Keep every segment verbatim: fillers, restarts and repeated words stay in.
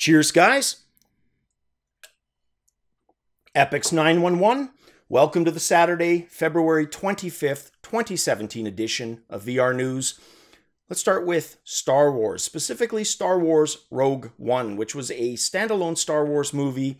Cheers, guys. Epyx nine one one, welcome to the Saturday, February twenty-fifth, twenty seventeen edition of V R News. Let's start with Star Wars, specifically Star Wars Rogue One, which was a standalone Star Wars movie.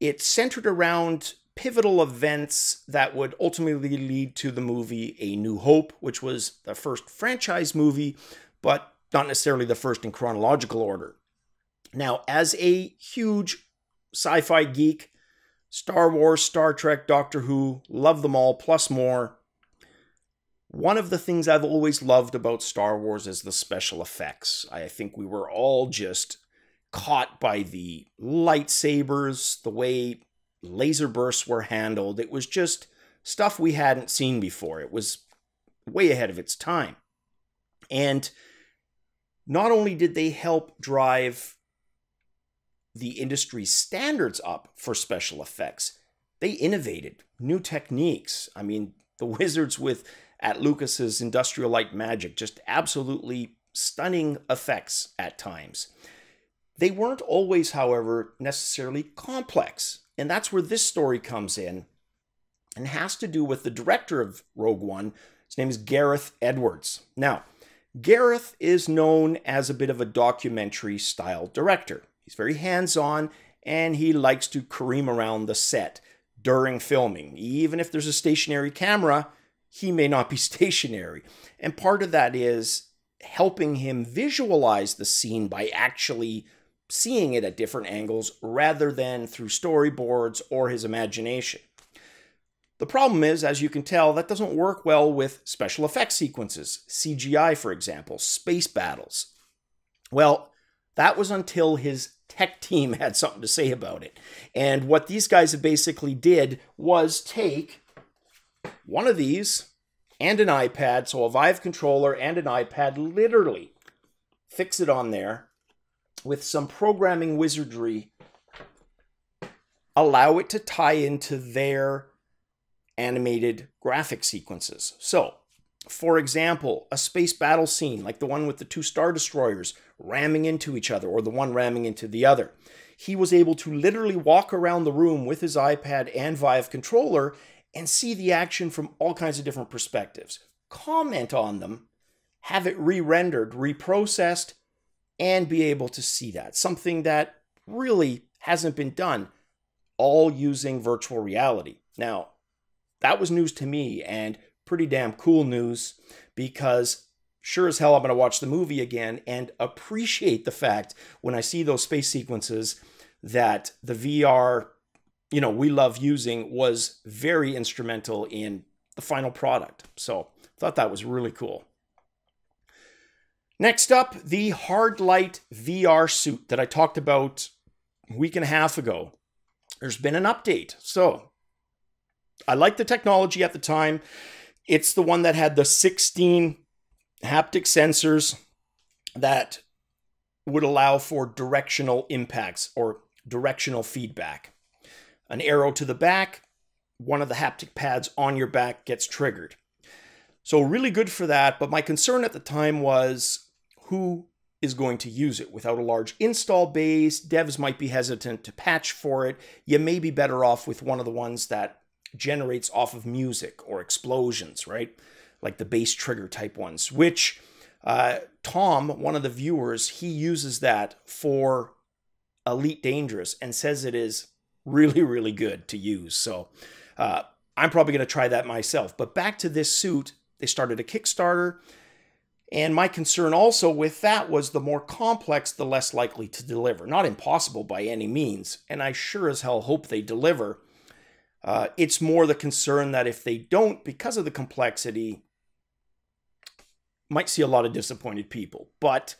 It centered around pivotal events that would ultimately lead to the movie A New Hope, which was the first franchise movie, but not necessarily the first in chronological order. Now, as a huge sci-fi geek, Star Wars, Star Trek, Doctor Who, love them all, plus more. One of the things I've always loved about Star Wars is the special effects. I think we were all just caught by the lightsabers, the way laser bursts were handled. It was just stuff we hadn't seen before. It was way ahead of its time. And not only did they help drive the industry standards up for special effects, they innovated new techniques. I mean, the wizards with at Lucas's Industrial Light Magic, just absolutely stunning effects at times. They weren't always, however, necessarily complex. And that's where this story comes in and has to do with the director of Rogue One. His name is Gareth Edwards. Now, Gareth is known as a bit of a documentary style director. He's very hands-on, and he likes to career around the set during filming. Even if there's a stationary camera, he may not be stationary. And part of that is helping him visualize the scene by actually seeing it at different angles rather than through storyboards or his imagination. The problem is, as you can tell, that doesn't work well with special effects sequences, C G I, for example, space battles. Well, that was until his tech team had something to say about it. And what these guys basically did was take one of these and an iPad, so a Vive controller and an iPad, literally fix it on there with some programming wizardry, allow it to tie into their animated graphic sequences. So, for example, a space battle scene like the one with the two Star Destroyers ramming into each other, or the one ramming into the other. He was able to literally walk around the room with his iPad and Vive controller and see the action from all kinds of different perspectives, comment on them, have it re-rendered, reprocessed, and be able to see that. Something that really hasn't been done, all using virtual reality. Now, that was news to me, and pretty damn cool news, because sure as hell I'm going to watch the movie again and appreciate the fact when I see those space sequences that the V R, you know, we love using was very instrumental in the final product. So I thought that was really cool. Next up, the Hardlight V R suit that I talked about a week and a half ago. There's been an update. So I liked the technology at the time. It's the one that had the sixteen haptic sensors that would allow for directional impacts or directional feedback. An arrow to the back, one of the haptic pads on your back gets triggered. So really good for that, but my concern at the time was who is going to use it? Without a large install base, devs might be hesitant to patch for it. You may be better off with one of the ones that generates off of music or explosions, right? Like the bass trigger type ones, which uh, Tom, one of the viewers, he uses that for Elite Dangerous and says it is really, really good to use. So uh, I'm probably going to try that myself. But back to this suit. They started a Kickstarter, and my concern also with that was the more complex, the less likely to deliver. Not impossible by any means, and I sure as hell hope they deliver. Uh, it's more the concern that if they don't, because of the complexity, might see a lot of disappointed people. But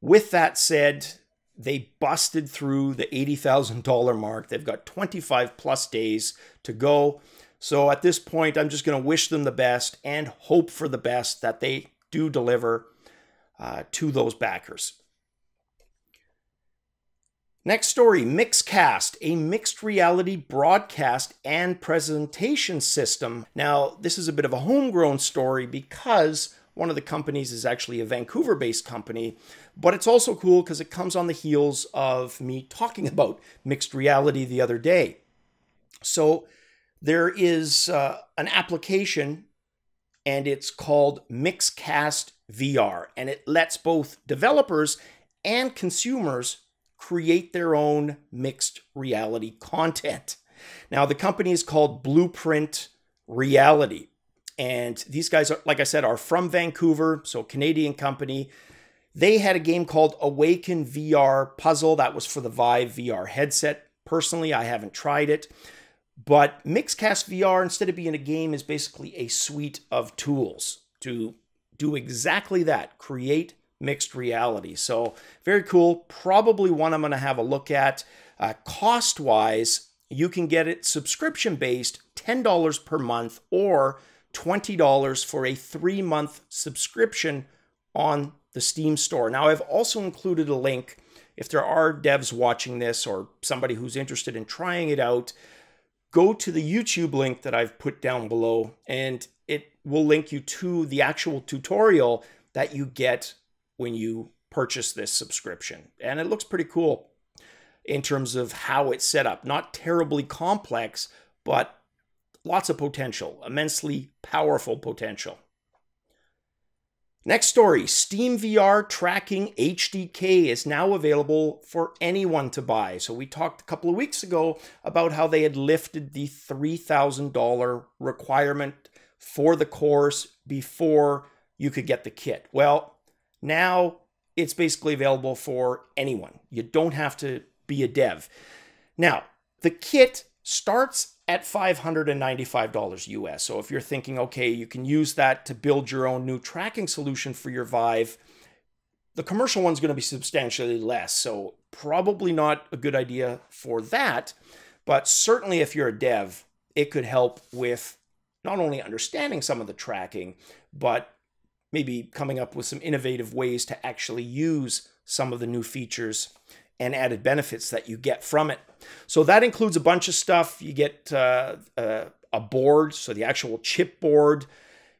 with that said, they busted through the eighty thousand dollar mark. They've got twenty-five plus days to go. So at this point, I'm just going to wish them the best and hope for the best that they do deliver uh, to those backers. Next story, MixCast, a mixed reality broadcast and presentation system. Now, this is a bit of a homegrown story because One of the companies is actually a Vancouver-based company, but it's also cool because it comes on the heels of me talking about mixed reality the other day. So there is uh, an application, and it's called MixCast V R, and it lets both developers and consumers create their own mixed reality content. Now, the company is called Blueprint Reality, and these guys, are, like I said, are from Vancouver, so a Canadian company. They had a game called Awaken V R Puzzle. That was for the Vive V R headset. Personally, I haven't tried it. But MixCast V R, instead of being a game, is basically a suite of tools to do exactly that, create mixed reality. So very cool, probably one I'm going to have a look at. Uh, cost-wise, you can get it subscription-based, ten dollars per month, or twenty dollars for a three-month subscription on the Steam store. Now, I've also included a link, if there are devs watching this or somebody who's interested in trying it out, go to the YouTube link that I've put down below, and it will link you to the actual tutorial that you get when you purchase this subscription. And it looks pretty cool in terms of how it's set up. Not terribly complex, but lots of potential, immensely powerful potential. Next story, SteamVR Tracking H D K is now available for anyone to buy. So we talked a couple of weeks ago about how they had lifted the three thousand dollar requirement for the course before you could get the kit. Well, now it's basically available for anyone. You don't have to be a dev. Now, the kit starts at five hundred ninety-five dollars U S. So if you're thinking, okay, you can use that to build your own new tracking solution for your Vive, the commercial one's going to be substantially less. So probably not a good idea for that. But certainly if you're a dev, it could help with not only understanding some of the tracking, but maybe coming up with some innovative ways to actually use some of the new features and added benefits that you get from it. So that includes a bunch of stuff. You get uh, uh, a board, so the actual chip board.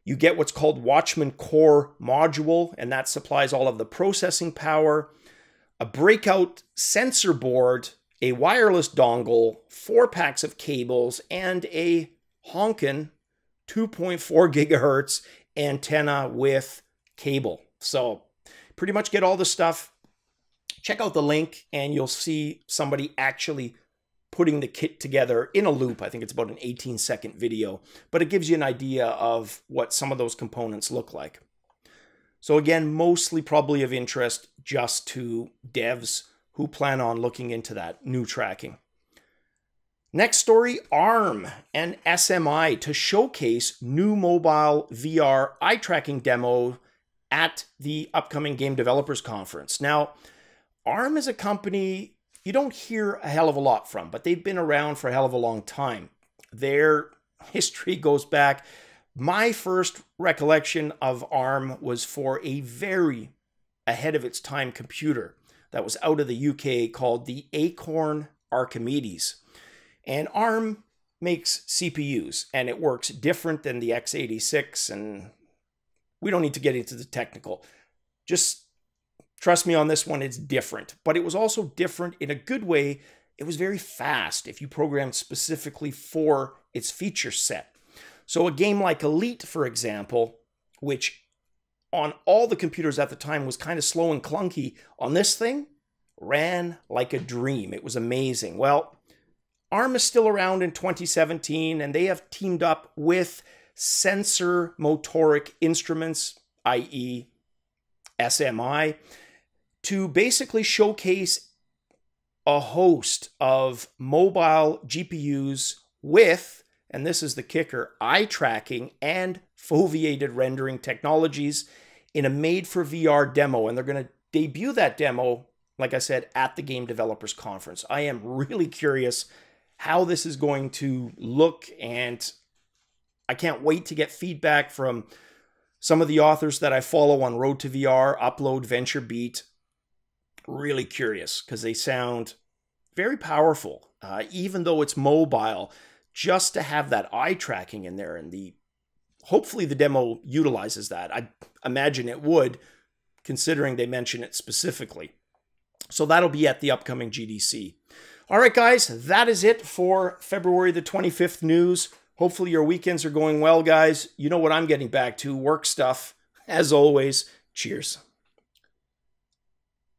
You get what's called Watchman Core Module, and that supplies all of the processing power. A breakout sensor board, a wireless dongle, four packs of cables, and a honkin' two point four gigahertz antenna with cable. So pretty much get all the stuff. Check out the link and you'll see somebody actually putting the kit together in a loop. I think it's about an eighteen second video, but it gives you an idea of what some of those components look like. So again, mostly probably of interest just to devs who plan on looking into that new tracking. Next story, ARM and S M I to showcase new mobile V R eye tracking demo at the upcoming Game Developers Conference. Now, ARM is a company you don't hear a hell of a lot from, but they've been around for a hell of a long time. Their history goes back. My first recollection of ARM was for a very ahead of its time computer that was out of the U K called the Acorn Archimedes. And ARM makes C P Us, and it works different than the X eighty-six, and we don't need to get into the technical. Just trust me on this one, it's different, but it was also different in a good way. It was very fast if you programmed specifically for its feature set. So a game like Elite, for example, which on all the computers at the time was kind of slow and clunky, on this thing ran like a dream. It was amazing. Well, ARM is still around in twenty seventeen, and they have teamed up with sensor motoric instruments, i e S M I, to basically showcase a host of mobile G P Us with, and this is the kicker, eye tracking and foveated rendering technologies in a made-for-V R demo. And they're going to debut that demo, like I said, at the Game Developers Conference. I am really curious how this is going to look, and I can't wait to get feedback from some of the authors that I follow on Road to V R, Upload, Venture Beat. Really curious because they sound very powerful, uh, even though it's mobile, just to have that eye tracking in there and the hopefully the demo utilizes that. I imagine it would, considering they mention it specifically. So that'll be at the upcoming G D C. All right, guys, that is it for February the twenty-fifth news. Hopefully your weekends are going well, guys. You know what I'm getting back to, work stuff. As always, cheers.